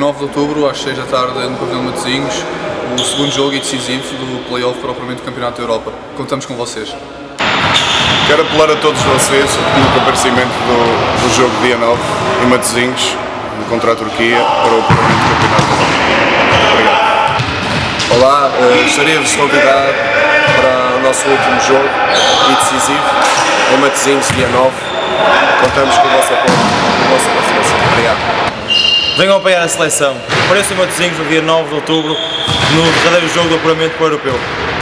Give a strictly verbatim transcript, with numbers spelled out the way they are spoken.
dezenove de outubro, às seis da tarde, no Pavilhão de Matosinhos, o segundo jogo e decisivo do play-off propriamente do Campeonato da Europa. Contamos com vocês. Quero apelar a todos vocês no comparecimento do, do jogo dia nove em Matosinhos, contra a Turquia, para o propriamente do Campeonato da Europa. Obrigado. Olá, uh, gostaria-vos de convidar para o nosso último jogo e decisivo em Matosinhos, dia nove. Contamos com o vosso apoio, com a vossa participação. Obrigado. Venham apoiar a seleção. Apareçam em Matosinhos no dia nove de outubro, no verdadeiro jogo do apuramento para o Europeu.